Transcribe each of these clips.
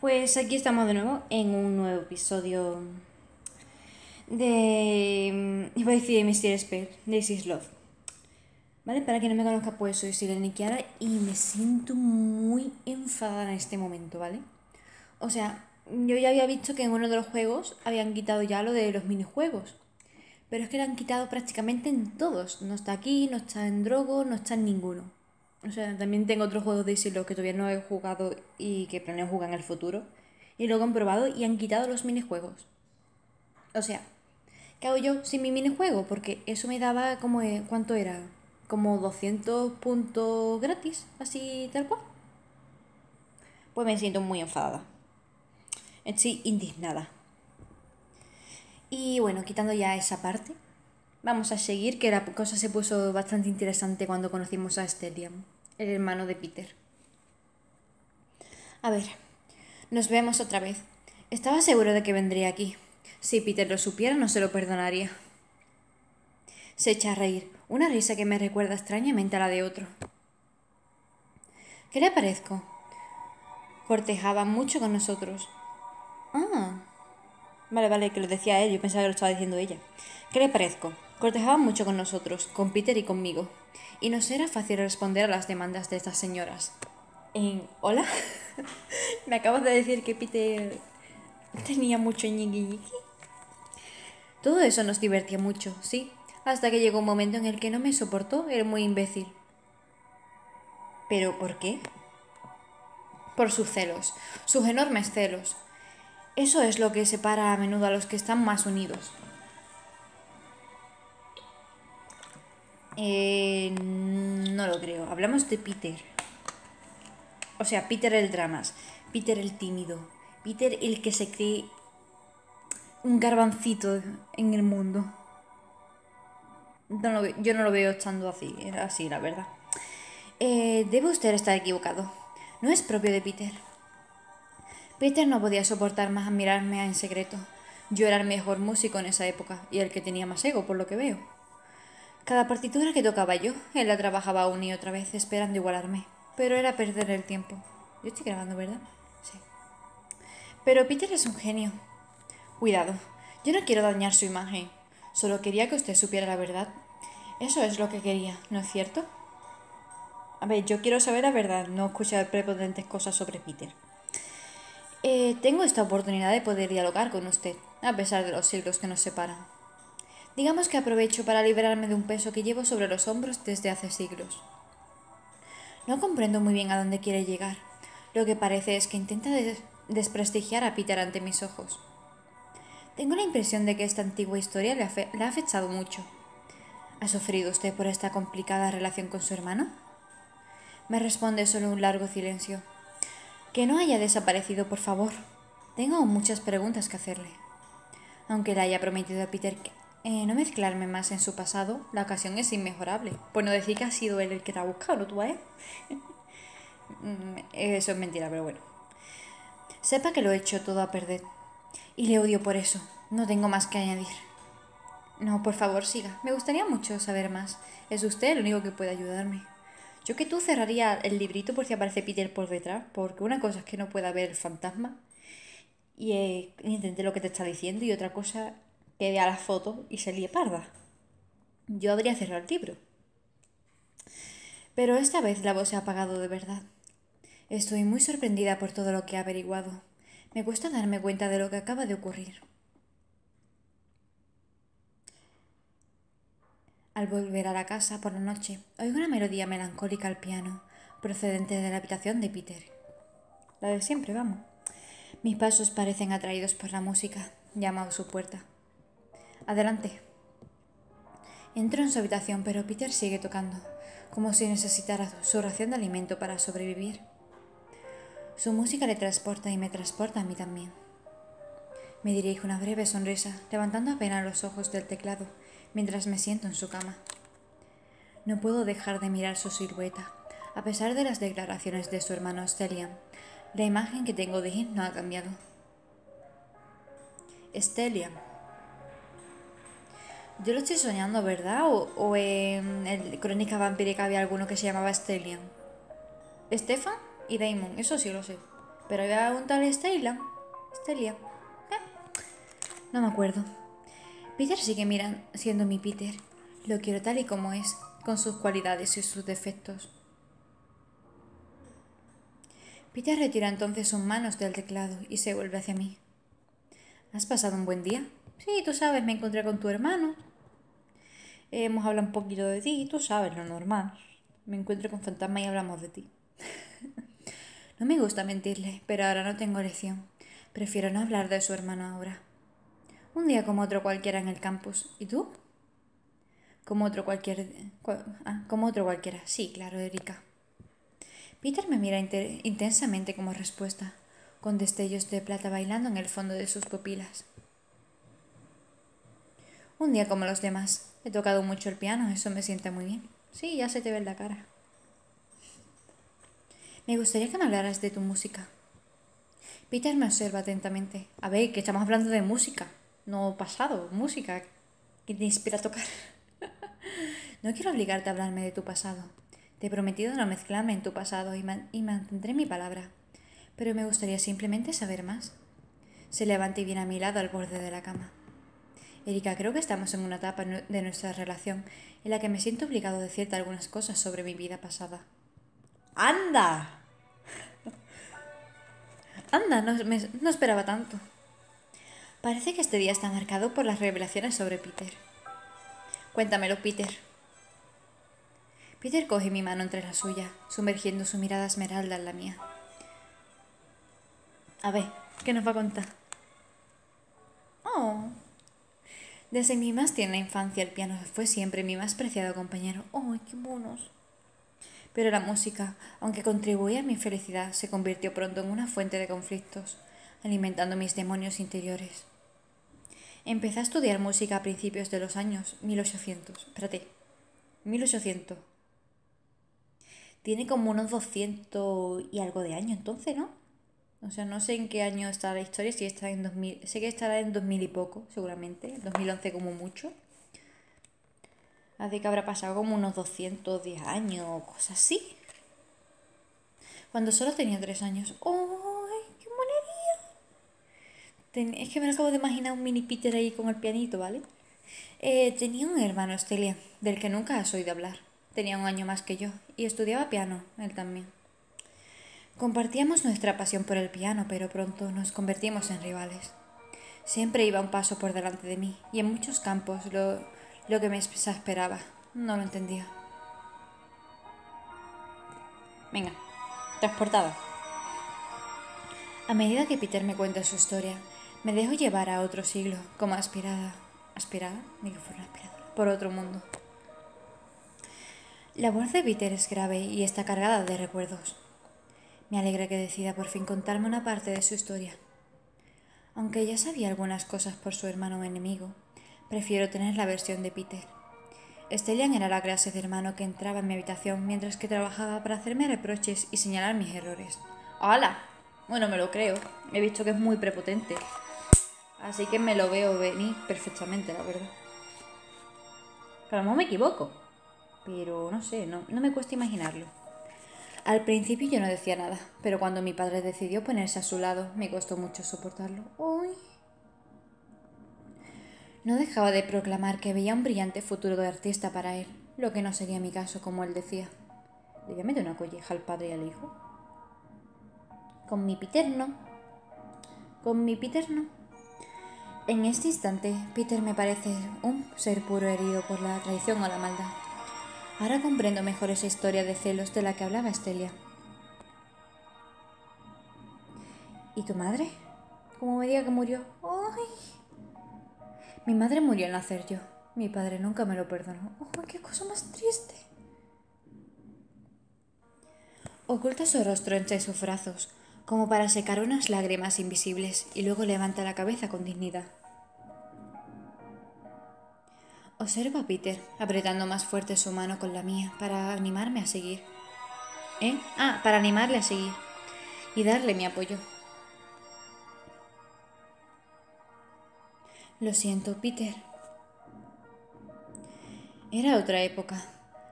Pues aquí estamos de nuevo en un nuevo episodio de... iba a decir Mr. Expert, This is Love. Vale, para quien no me conozca, pues soy Silene Kiara y me siento muy enfadada en este momento, ¿vale? O sea, yo ya había visto que en uno de los juegos habían quitado ya lo de los minijuegos, pero es que lo han quitado prácticamente en todos. No está aquí, no está en Drogo, no está en ninguno. O sea, también tengo otros juegos de Easy Love que todavía no he jugado y que planeo jugar en el futuro. Y luego han probado y han quitado los minijuegos. O sea, ¿qué hago yo sin mi minijuego? Porque eso me daba como... ¿cuánto era? Como 200 puntos gratis, así tal cual. Pues me siento muy enfadada. Estoy indignada. Y bueno, quitando ya esa parte, vamos a seguir, que la cosa se puso bastante interesante cuando conocimos a Stellium, el hermano de Peter. A ver, nos vemos otra vez. Estaba seguro de que vendría aquí. Si Peter lo supiera, no se lo perdonaría. Se echa a reír, una risa que me recuerda extrañamente a la de otro. ¿Qué le parezco? Cortejaba mucho con nosotros. Ah... Vale, que lo decía él, yo pensaba que lo estaba diciendo ella. ¿Qué le parezco? Cortejaba mucho con nosotros, con Peter y conmigo. Y nos era fácil responder a las demandas de estas señoras. ¿Hola? ¿Me acabas de decir que Peter tenía mucho ñiqui? Todo eso nos divertía mucho, sí. Hasta que llegó un momento en el que no me soportó, era muy imbécil. ¿Pero por qué? Por sus celos, sus enormes celos. Eso es lo que separa a menudo a los que están más unidos. No lo creo. Hablamos de Peter. O sea, Peter el dramas. Peter el tímido. Peter el que se cree un garbancito en el mundo. Yo no lo veo estando así, la verdad. Debe usted estar equivocado. No es propio de Peter. Peter no podía soportar más admirarme en secreto. Yo era el mejor músico en esa época y el que tenía más ego, por lo que veo. Cada partitura que tocaba yo, él la trabajaba una y otra vez esperando igualarme. Pero era perder el tiempo. Yo estoy grabando, ¿verdad? Sí. Pero Peter es un genio. Cuidado, yo no quiero dañar su imagen. Solo quería que usted supiera la verdad. Eso es lo que quería, ¿no es cierto? A ver, yo quiero saber la verdad, no escuchar prepotentes cosas sobre Peter. Tengo esta oportunidad de poder dialogar con usted, a pesar de los siglos que nos separan. Digamos que aprovecho para liberarme de un peso que llevo sobre los hombros desde hace siglos. No comprendo muy bien a dónde quiere llegar. Lo que parece es que intenta desprestigiar a Peter ante mis ojos. Tengo la impresión de que esta antigua historia le ha afectado mucho. ¿Ha sufrido usted por esta complicada relación con su hermano? Me responde solo un largo silencio. Que no haya desaparecido, por favor. Tengo muchas preguntas que hacerle. Aunque le haya prometido a Peter que, no mezclarme más en su pasado, la ocasión es inmejorable. Por no decir que ha sido él el que te ha buscado, ¿no tú a él? Eso es mentira, pero bueno. Sepa que lo he hecho todo a perder. Y le odio por eso. No tengo más que añadir. No, por favor, siga. Me gustaría mucho saber más. Es usted el único que puede ayudarme. Yo que tú cerraría el librito por si aparece Peter por detrás, porque una cosa es que no pueda ver el fantasma y intenté lo que te está diciendo, y otra cosa que vea la foto y se líe parda. Yo habría cerrado el libro. Pero esta vez la voz se ha apagado de verdad. Estoy muy sorprendida por todo lo que he averiguado. Me cuesta darme cuenta de lo que acaba de ocurrir. Al volver a la casa por la noche, oigo una melodía melancólica al piano, procedente de la habitación de Peter. La de siempre, vamos. Mis pasos parecen atraídos por la música. Llama a su puerta. Adelante. Entro en su habitación, pero Peter sigue tocando, como si necesitara su ración de alimento para sobrevivir. Su música le transporta y me transporta a mí también. Me dirijo una breve sonrisa, levantando apenas los ojos del teclado, mientras me siento en su cama. No puedo dejar de mirar su silueta. A pesar de las declaraciones de su hermano Stellium, la imagen que tengo de él no ha cambiado. Stellium. Yo lo estoy soñando, ¿verdad? O en el Crónica Vampírica había alguno que se llamaba Stellium. Stefan y Damon, eso sí lo sé. Pero había un tal Estelia. No me acuerdo. Peter sigue siendo mi Peter. Lo quiero tal y como es, con sus cualidades y sus defectos. Peter retira entonces sus manos del teclado y se vuelve hacia mí. ¿Has pasado un buen día? Sí, tú sabes, me encontré con tu hermano. Hemos hablado un poquito de ti, tú sabes, lo normal. Me encuentro con Fantasma y hablamos de ti. No me gusta mentirle, pero ahora no tengo elección. Prefiero no hablar de su hermano ahora. Un día como otro cualquiera en el campus. ¿Y tú? Como otro cualquiera. Sí, claro, Erika. Peter me mira intensamente como respuesta, con destellos de plata bailando en el fondo de sus pupilas. Un día como los demás. He tocado mucho el piano, eso me sienta muy bien. Sí, ya se te ve en la cara. Me gustaría que me hablaras de tu música. Peter me observa atentamente. A ver, que estamos hablando de música. No pasado, música. ¿Qué te inspira a tocar? No quiero obligarte a hablarme de tu pasado. Te he prometido no mezclarme en tu pasado y mantendré mi palabra. Pero me gustaría simplemente saber más. Se levanta y viene a mi lado al borde de la cama. Erika, creo que estamos en una etapa de nuestra relación en la que me siento obligado a decirte algunas cosas sobre mi vida pasada. ¡Anda! Anda, no esperaba tanto. Parece que este día está marcado por las revelaciones sobre Peter. Cuéntamelo, Peter. Peter coge mi mano entre la suya, sumergiendo su mirada esmeralda en la mía. A ver, ¿qué nos va a contar? Oh. Desde mi más tierna infancia el piano fue siempre mi más preciado compañero. ¡Oh, qué monos! Pero la música, aunque contribuía a mi felicidad, se convirtió pronto en una fuente de conflictos, alimentando mis demonios interiores. Empecé a estudiar música a principios de los años 1800. 1800. Tiene como unos 200 y algo de años entonces, ¿no? O sea, no sé en qué año está la historia, si está en 2000. Sé que estará en 2000 y poco, seguramente. 2011 como mucho. Así que habrá pasado como unos 210 años o cosas así. Cuando solo tenía 3 años. ¡Oh, qué monería! Es que me acabo de imaginar un mini Peter ahí con el pianito, ¿vale? Tenía un hermano, Estelia, del que nunca has oído hablar. Tenía un año más que yo y estudiaba piano, él también. Compartíamos nuestra pasión por el piano, pero pronto nos convertimos en rivales. Siempre iba un paso por delante de mí y en muchos campos lo que me exasperaba. No lo entendía. Venga, transportada. A medida que Peter me cuenta su historia, me dejo llevar a otro siglo como aspirada. ¿Aspirada? Ni que fuera aspirada. Por otro mundo. La voz de Peter es grave y está cargada de recuerdos. Me alegra que decida por fin contarme una parte de su historia. Aunque ya sabía algunas cosas por su hermano enemigo, prefiero tener la versión de Peter. Stellian era la clase de hermano que entraba en mi habitación mientras que trabajaba para hacerme reproches y señalar mis errores. ¡Hala! Bueno, me lo creo. He visto que es muy prepotente. Así que me lo veo venir perfectamente, la verdad. A lo mejor me equivoco, pero no sé, no me cuesta imaginarlo. Al principio yo no decía nada, pero cuando mi padre decidió ponerse a su lado, me costó mucho soportarlo. ¡Uy! No dejaba de proclamar que veía un brillante futuro de artista para él, lo que no sería mi caso, como él decía. Le voy a meter una colleja al padre y al hijo. Con mi Peter no. Con mi Peter no. En este instante, Peter me parece un ser puro herido por la traición o la maldad. Ahora comprendo mejor esa historia de celos de la que hablaba Estelia. ¿Y tu madre? ¿Cómo me diga que murió? ¡Ay! Mi madre murió al nacer yo. Mi padre nunca me lo perdonó. ¡Oh, qué cosa más triste! Oculta su rostro entre sus brazos, como para secar unas lágrimas invisibles, y luego levanta la cabeza con dignidad. Observo a Peter, apretando más fuerte su mano con la mía para animarme a seguir. Para animarle a seguir y darle mi apoyo. Lo siento, Peter. Era otra época.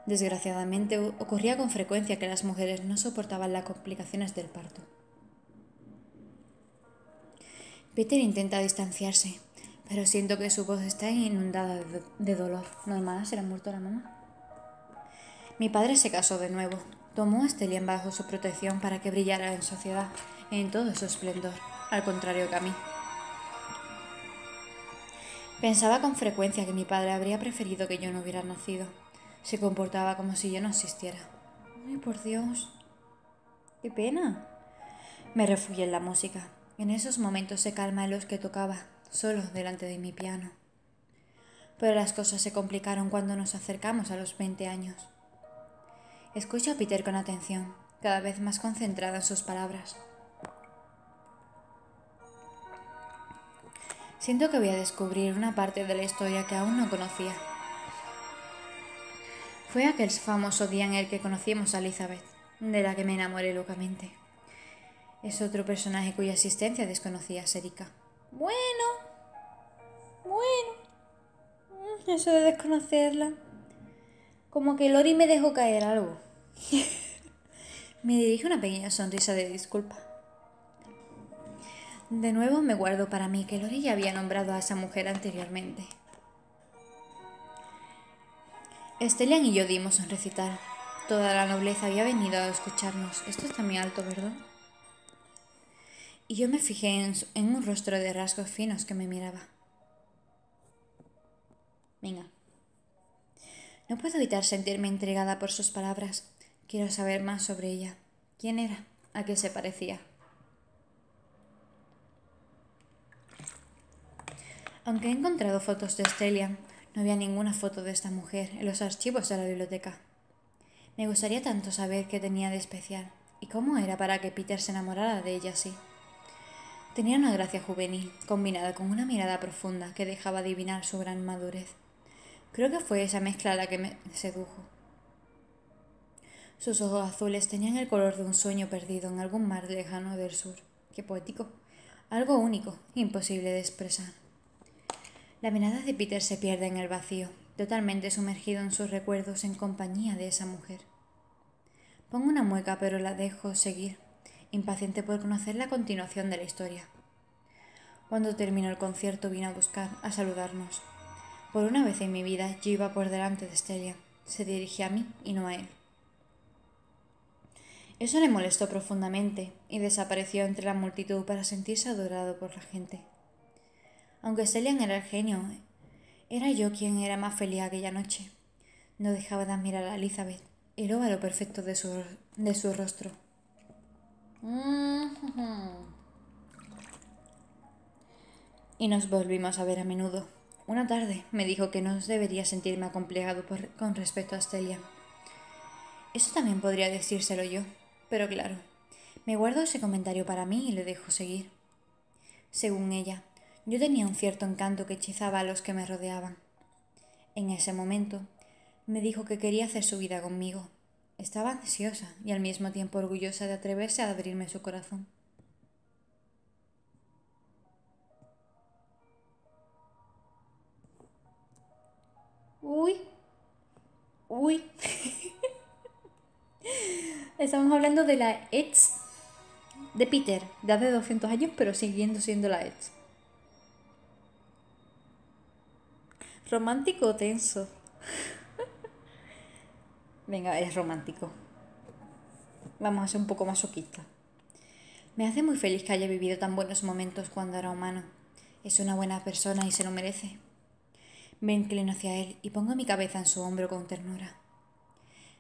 Desgraciadamente, ocurría con frecuencia que las mujeres no soportaban las complicaciones del parto. Peter intenta distanciarse, pero siento que su voz está inundada de dolor. ¿Normal? ¿Será muerto la mamá? Mi padre se casó de nuevo. Tomó a Estelian bajo su protección para que brillara en sociedad, en todo su esplendor, al contrario que a mí. Pensaba con frecuencia que mi padre habría preferido que yo no hubiera nacido. Se comportaba como si yo no existiera. ¡Ay, por Dios! ¡Qué pena! Me refugié en la música, en esos momentos de calma en los que tocaba, solo delante de mi piano. Pero las cosas se complicaron cuando nos acercamos a los 20 años. Escucho a Peter con atención, cada vez más concentrada en sus palabras. Siento que voy a descubrir una parte de la historia que aún no conocía. Fue aquel famoso día en el que conocimos a Elizabeth, de la que me enamoré locamente. Es otro personaje cuya existencia desconocía, Serica. Bueno, eso de desconocerla. Como que Lori me dejó caer algo. Me dirige una pequeña sonrisa de disculpa. De nuevo me guardo para mí que Lori ya había nombrado a esa mujer anteriormente. Estelian y yo dimos un recital. Toda la nobleza había venido a escucharnos. Esto está muy alto, ¿verdad? Y yo me fijé en un rostro de rasgos finos que me miraba. Venga. No puedo evitar sentirme intrigada por sus palabras. Quiero saber más sobre ella. ¿Quién era? ¿A qué se parecía? Aunque he encontrado fotos de Estelian, no había ninguna foto de esta mujer en los archivos de la biblioteca. Me gustaría tanto saber qué tenía de especial y cómo era para que Peter se enamorara de ella así. Tenía una gracia juvenil, combinada con una mirada profunda que dejaba adivinar su gran madurez. Creo que fue esa mezcla la que me sedujo. Sus ojos azules tenían el color de un sueño perdido en algún mar lejano del sur. ¡Qué poético! Algo único, imposible de expresar. La mirada de Peter se pierde en el vacío, totalmente sumergido en sus recuerdos en compañía de esa mujer. Pongo una mueca, pero la dejo seguir, impaciente por conocer la continuación de la historia. Cuando terminó el concierto vino a buscar, a saludarnos. Por una vez en mi vida yo iba por delante de Estelian. Se dirigía a mí y no a él. Eso le molestó profundamente y desapareció entre la multitud para sentirse adorado por la gente. Aunque Estelian era el genio, era yo quien era más feliz aquella noche. No dejaba de admirar a Elizabeth, el óvalo perfecto de su rostro. Y nos volvimos a ver a menudo. Una tarde me dijo que no debería sentirme acomplejado con respecto a Estelian. Eso también podría decírselo yo, pero claro, me guardo ese comentario para mí y le dejo seguir. Según ella, yo tenía un cierto encanto que hechizaba a los que me rodeaban. En ese momento, me dijo que quería hacer su vida conmigo. Estaba ansiosa y al mismo tiempo orgullosa de atreverse a abrirme su corazón. Uy. Estamos hablando de la ex de Peter, de hace 200 años, pero siguiendo siendo la ex. Romántico o tenso. Venga, es romántico. Vamos a ser un poco masoquista. Me hace muy feliz que haya vivido tan buenos momentos cuando era humano. Es una buena persona y se lo merece. Me inclino hacia él y pongo mi cabeza en su hombro con ternura.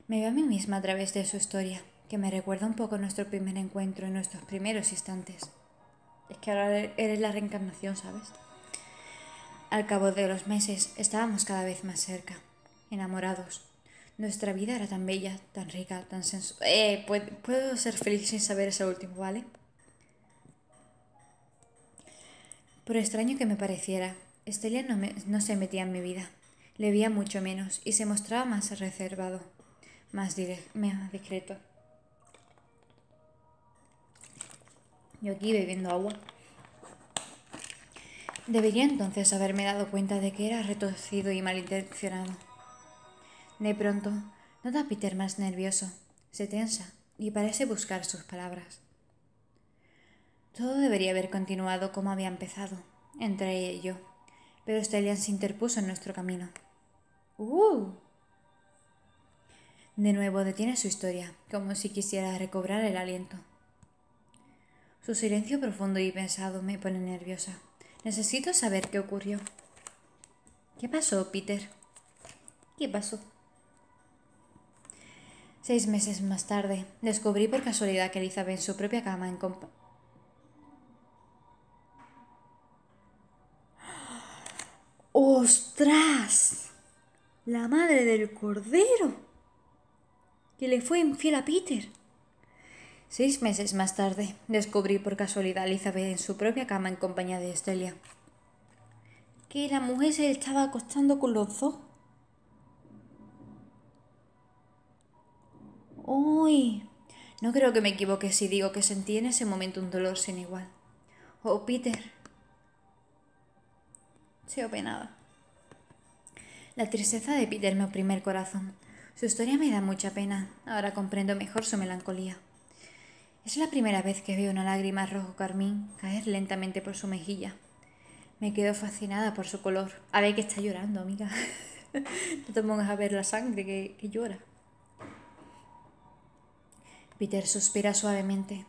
Me veo a mí misma a través de su historia, que me recuerda un poco nuestro primer encuentro en nuestros primeros instantes. Es que ahora eres la reencarnación, ¿sabes? Al cabo de los meses, estábamos cada vez más cerca, enamorados. Nuestra vida era tan bella, tan rica, tan sensual... puedo ser feliz sin saber ese último, ¿vale? Por extraño que me pareciera, Estelian no se metía en mi vida. Le veía mucho menos y se mostraba más reservado, más discreto. Yo aquí bebiendo agua. Debería entonces haberme dado cuenta de que era retorcido y malintencionado. De pronto, nota a Peter más nervioso, se tensa y parece buscar sus palabras. Todo debería haber continuado como había empezado, entre ella y yo, pero Stellian se interpuso en nuestro camino. De nuevo detiene su historia, como si quisiera recobrar el aliento. Su silencio profundo y pensado me pone nerviosa. Necesito saber qué ocurrió. ¿Qué pasó, Peter? ¿Qué pasó? 6 meses más tarde, descubrí por casualidad que Elizabeth en su propia cama en ¡Ostras! La madre del cordero, que le fue infiel a Peter. 6 meses más tarde, descubrí por casualidad a Elizabeth en su propia cama en compañía de Estelia. Que la mujer se estaba acostando con los dos. ¡Uy! No creo que me equivoque si digo que sentí en ese momento un dolor sin igual. Oh, Peter. Se openaba. La tristeza de Peter me oprime el corazón. Su historia me da mucha pena. Ahora comprendo mejor su melancolía. Es la primera vez que veo una lágrima rojo carmín caer lentamente por su mejilla. Me quedo fascinada por su color. A ver, que está llorando, amiga. No te pongas a ver la sangre que llora. Peter suspira suavemente.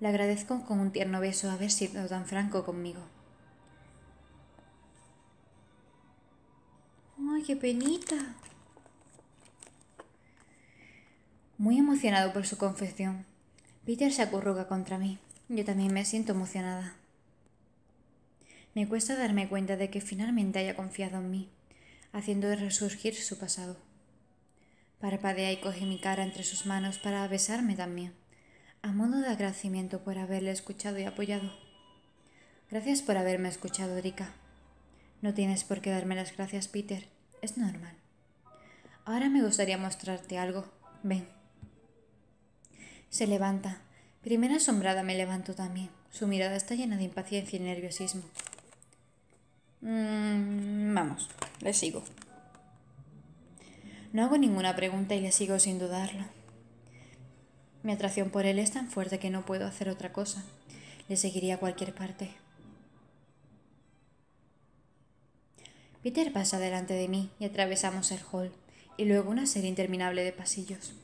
Le agradezco con un tierno beso haber sido tan franco conmigo. ¡Ay, qué penita! Muy emocionado por su confesión, Peter se acurruca contra mí. Yo también me siento emocionada. Me cuesta darme cuenta de que finalmente haya confiado en mí, haciendo resurgir su pasado. Parpadea y coge mi cara entre sus manos para besarme también, a modo de agradecimiento por haberle escuchado y apoyado. Gracias por haberme escuchado, Erika. No tienes por qué darme las gracias, Peter. Es normal. Ahora me gustaría mostrarte algo. Ven. Se levanta. Primera asombrada me levanto también. Su mirada está llena de impaciencia y nerviosismo. Vamos, le sigo. No hago ninguna pregunta y le sigo sin dudarlo. Mi atracción por él es tan fuerte que no puedo hacer otra cosa. Le seguiría a cualquier parte. Peter pasa delante de mí y atravesamos el hall y luego una serie interminable de pasillos.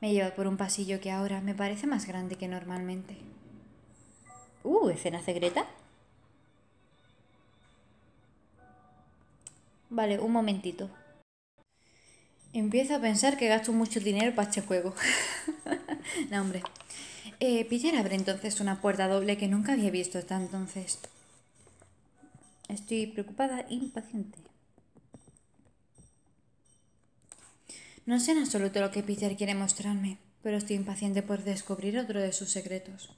Me lleva por un pasillo que ahora me parece más grande que normalmente. ¿Escena secreta? Vale, un momentito. Empiezo a pensar que gasto mucho dinero para este juego. No, hombre. Peter abre entonces una puerta doble que nunca había visto hasta entonces. Estoy preocupada e impaciente. No sé en absoluto lo que Peter quiere mostrarme, pero estoy impaciente por descubrir otro de sus secretos.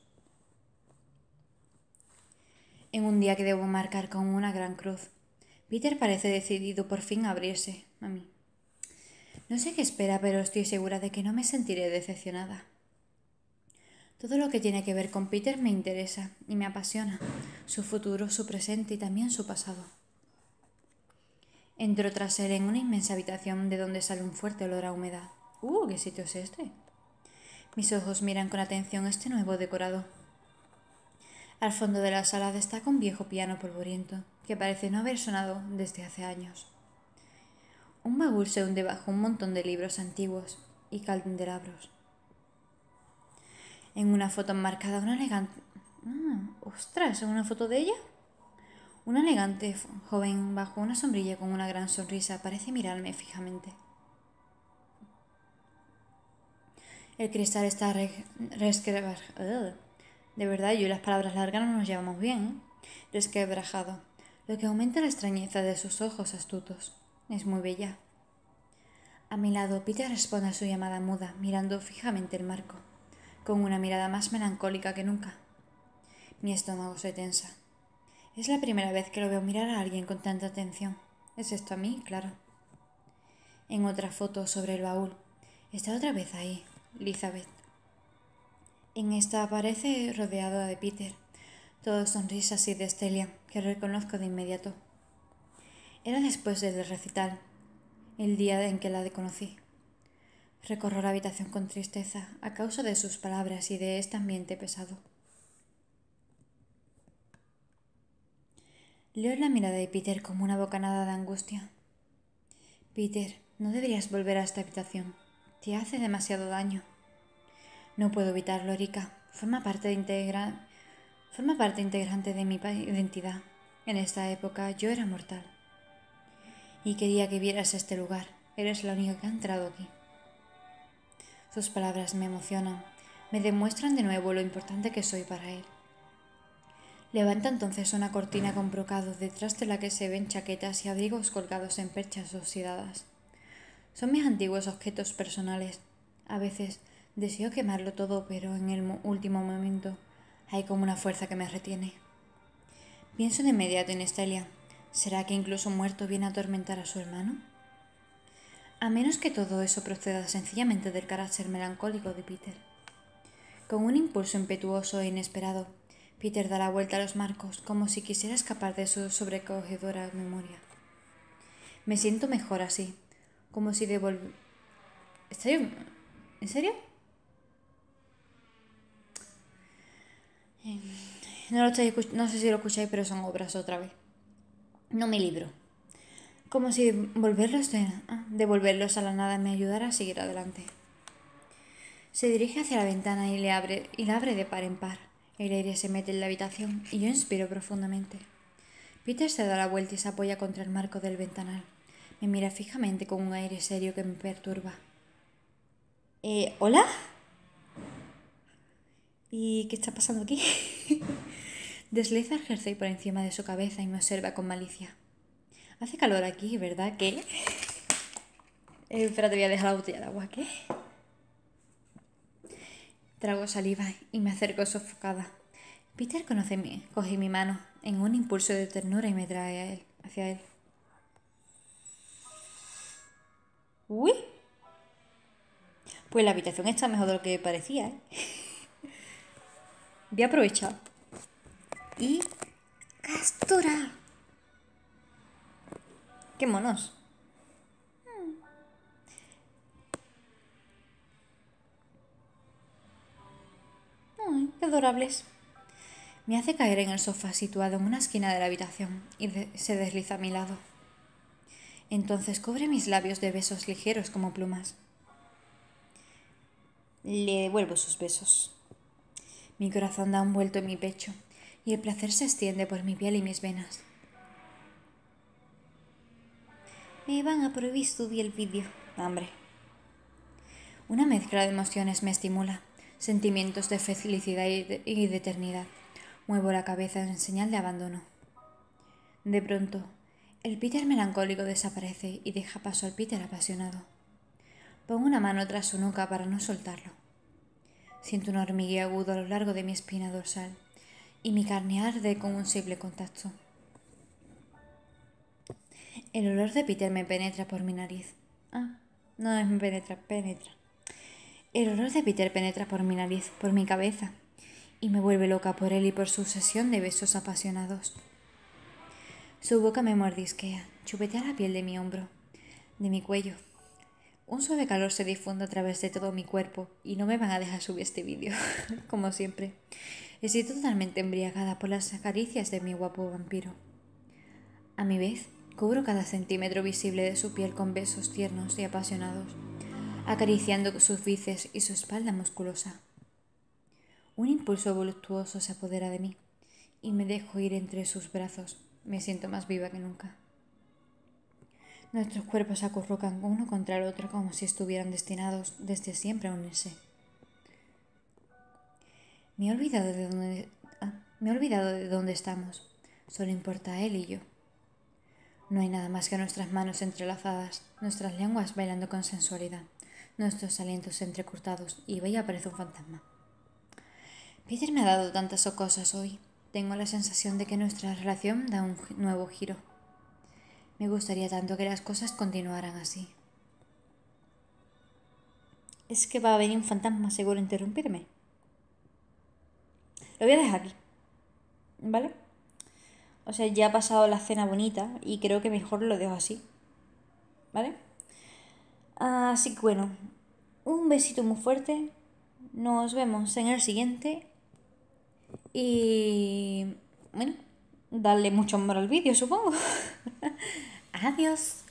En un día que debo marcar con una gran cruz, Peter parece decidido por fin a abrirse a mí. No sé qué espera, pero estoy segura de que no me sentiré decepcionada. Todo lo que tiene que ver con Peter me interesa y me apasiona, su futuro, su presente y también su pasado. Entro tras él en una inmensa habitación de donde sale un fuerte olor a humedad. ¿Qué sitio es este? Mis ojos miran con atención este nuevo decorado. Al fondo de la sala destaca un viejo piano polvoriento, que parece no haber sonado desde hace años. Un baúl se hunde bajo un montón de libros antiguos y candelabros. En una foto enmarcada una elegante... ¡Ostras! ¿Es una foto de ella? Una elegante joven bajo una sombrilla con una gran sonrisa parece mirarme fijamente. El cristal está resquebrajado. De verdad, yo y las palabras largas no nos llevamos bien, ¿eh? Resquebrajado, lo que aumenta la extrañeza de sus ojos astutos. Es muy bella. A mi lado, Peter responde a su llamada muda, mirando fijamente el marco, con una mirada más melancólica que nunca. Mi estómago se tensa. Es la primera vez que lo veo mirar a alguien con tanta atención. ¿Es esto a mí? Claro. En otra foto, sobre el baúl, está otra vez ahí, Elizabeth. En esta aparece rodeada de Peter, todo sonrisas y de Estelia, que reconozco de inmediato. Era después del recital, el día en que la conocí. Recorro la habitación con tristeza a causa de sus palabras y de este ambiente pesado. Leo la mirada de Peter como una bocanada de angustia. Peter, no deberías volver a esta habitación. Te hace demasiado daño. No puedo evitarlo, Erika. Forma parte integrante de mi identidad. En esta época yo era mortal. Y quería que vieras este lugar. Eres la única que ha entrado aquí. Sus palabras me emocionan. Me demuestran de nuevo lo importante que soy para él. Levanta entonces una cortina con brocado detrás de la que se ven chaquetas y abrigos colgados en perchas oxidadas. Son mis antiguos objetos personales. A veces deseo quemarlo todo, pero en el último momento hay como una fuerza que me retiene. Pienso de inmediato en Estelia. ¿Será que incluso muerto viene a atormentar a su hermano? A menos que todo eso proceda sencillamente del carácter melancólico de Peter. Con un impulso impetuoso e inesperado, Peter da la vuelta a los marcos como si quisiera escapar de su sobrecogedora memoria. Me siento mejor así, como si devolviera... ¿En serio? No sé si lo escucháis, pero son obras otra vez. No me libro. Como si devolverlos a la nada me ayudara a seguir adelante. Se dirige hacia la ventana y la abre de par en par. El aire se mete en la habitación y yo inspiro profundamente. Peter se da la vuelta y se apoya contra el marco del ventanal. Me mira fijamente con un aire serio que me perturba. ¿Hola? ¿Y qué está pasando aquí? Desliza el jersey por encima de su cabeza y me observa con malicia. Hace calor aquí, ¿verdad? ¿Qué? Espera, te voy a dejar la botella de agua, ¿qué? Trago saliva y me acerco sofocada. Peter coge mi mano en un impulso de ternura y me trae hacia él. ¡Uy! Pues la habitación está mejor de lo que parecía, ¿eh? Voy a aprovechar. Y... ¡Castora! ¡Qué monos! ¡Qué adorables! Me hace caer en el sofá situado en una esquina de la habitación y se desliza a mi lado. Entonces cubre mis labios de besos ligeros como plumas. Le devuelvo sus besos. Mi corazón da un vuelto en mi pecho y el placer se extiende por mi piel y mis venas. Me van a prohibir subir el vídeo. ¡Hombre! Una mezcla de emociones me estimula. Sentimientos de felicidad y de eternidad. Muevo la cabeza en señal de abandono. De pronto, el Peter melancólico desaparece y deja paso al Peter apasionado. Pongo una mano tras su nuca para no soltarlo. Siento un hormigueo agudo a lo largo de mi espina dorsal y mi carne arde con un simple contacto. El olor de Peter me penetra por mi nariz. El olor de Peter penetra por mi nariz, por mi cabeza, y me vuelve loca por él y por su sucesión de besos apasionados. Su boca me mordisquea, chupetea la piel de mi hombro, de mi cuello. Un suave calor se difunde a través de todo mi cuerpo y no me van a dejar subir este vídeo, como siempre. Estoy totalmente embriagada por las caricias de mi guapo vampiro. A mi vez, cubro cada centímetro visible de su piel con besos tiernos y apasionados, acariciando sus bíceps y su espalda musculosa. Un impulso voluptuoso se apodera de mí y me dejo ir entre sus brazos. Me siento más viva que nunca. Nuestros cuerpos se acurrucan uno contra el otro como si estuvieran destinados desde siempre a unirse. Me he olvidado de dónde estamos. Solo importa él y yo. No hay nada más que nuestras manos entrelazadas, nuestras lenguas bailando con sensualidad, nuestros alientos entrecortados y vaya parece un fantasma. Peter me ha dado tantas cosas hoy. Tengo la sensación de que nuestra relación da un nuevo giro. Me gustaría tanto que las cosas continuaran así. Es que va a venir un fantasma seguro a interrumpirme. Lo voy a dejar aquí, ¿vale? O sea, ya ha pasado la cena bonita y creo que mejor lo dejo así, ¿vale? Así que bueno, un besito muy fuerte, nos vemos en el siguiente y bueno, darle mucho amor al vídeo, supongo. Adiós.